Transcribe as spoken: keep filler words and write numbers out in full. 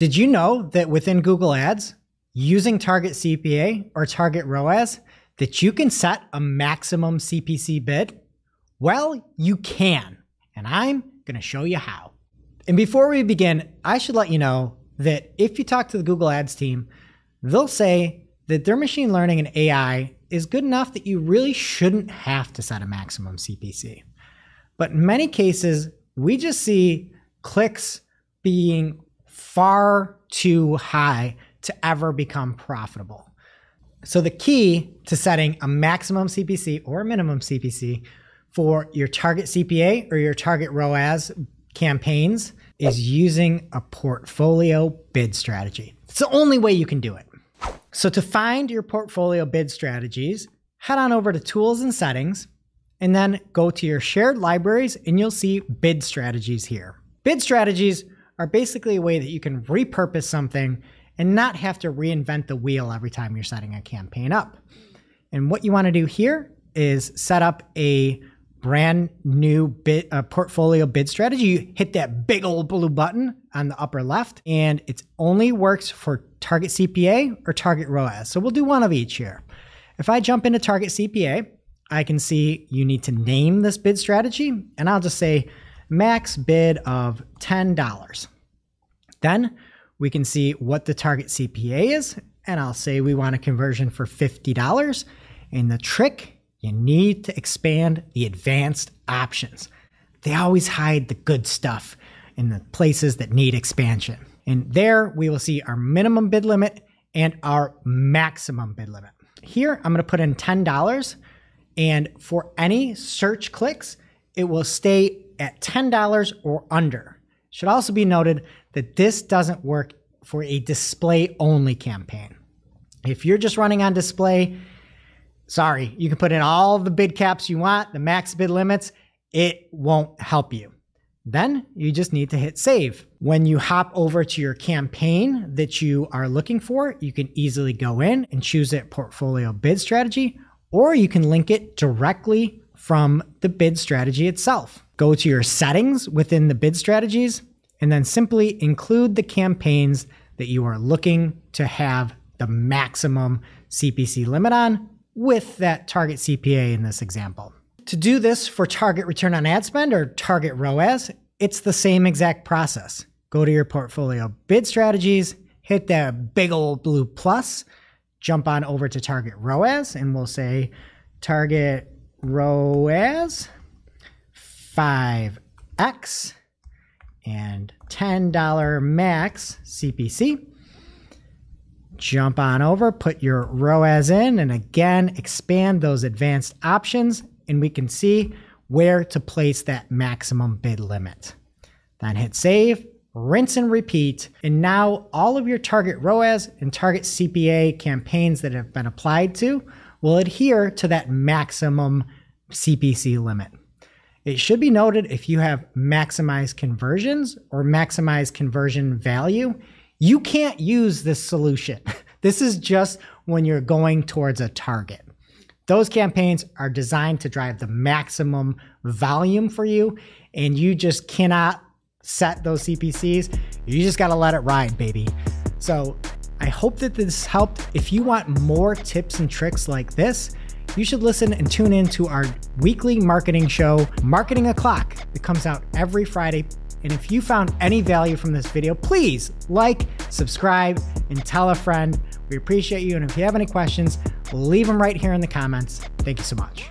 Did you know that within Google Ads, using Target C P A or Target ROAS, that you can set a maximum C P C bid? Well, you can, and I'm gonna show you how. And before we begin, I should let you know that if you talk to the Google Ads team, they'll say that their machine learning and A I is good enough that you really shouldn't have to set a maximum C P C. But in many cases, we just see clicks being far too high to ever become profitable. So the key to setting a maximum C P C or a minimum C P C for your Target C P A or your Target ROAS campaigns is using a portfolio bid strategy. It's the only way you can do it. So to find your portfolio bid strategies, head on over to Tools and Settings, and then go to your shared libraries and you'll see bid strategies here. Bid strategies are basically a way that you can repurpose something and not have to reinvent the wheel every time you're setting a campaign up. And what you want to do here is set up a brand new bid, uh, portfolio bid strategy. You hit that big old blue button on the upper left, and it only works for Target C P A or Target ROAS. So we'll do one of each here. If I jump into Target C P A, I can see you need to name this bid strategy, and I'll just say max bid of ten dollars. Then we can see what the Target C P A is, and I'll say we want a conversion for fifty dollars. And the trick, you need to expand the advanced options. They always hide the good stuff in the places that need expansion. And there we will see our minimum bid limit and our maximum bid limit. Here, I'm gonna put in ten dollars, and for any search clicks, it will stay at ten dollars or under. Should also be noted that this doesn't work for a display-only campaign. If you're just running on display, sorry, you can put in all the bid caps you want, the max bid limits, it won't help you. Then you just need to hit save. When you hop over to your campaign that you are looking for, you can easily go in and choose it portfolio bid strategy, or you can link it directly from the bid strategy itself. Go to your settings within the bid strategies, and then simply include the campaigns that you are looking to have the maximum C P C limit on with that Target C P A in this example. To do this for Target return on ad spend or Target ROAS, it's the same exact process. Go to your portfolio bid strategies, hit that big old blue plus, jump on over to Target ROAS, and we'll say Target ROAS five X and ten dollar max C P C. Jump on over, put your ROAS in, and again, expand those advanced options, and we can see where to place that maximum bid limit. Then hit save, rinse and repeat, and now all of your Target ROAS and Target C P A campaigns that have been applied to will adhere to that maximum C P C limit. It should be noted, if you have maximized conversions or maximized conversion value, you can't use this solution. This is just when you're going towards a target. Those campaigns are designed to drive the maximum volume for you, and you just cannot set those C P Cs. You just gotta let it ride, baby. So I hope that this helped. If you want more tips and tricks like this, you should listen and tune in to our weekly marketing show, Marketing O'Clock. It comes out every Friday. And if you found any value from this video, please like, subscribe, and tell a friend. We appreciate you. And if you have any questions, leave them right here in the comments. Thank you so much.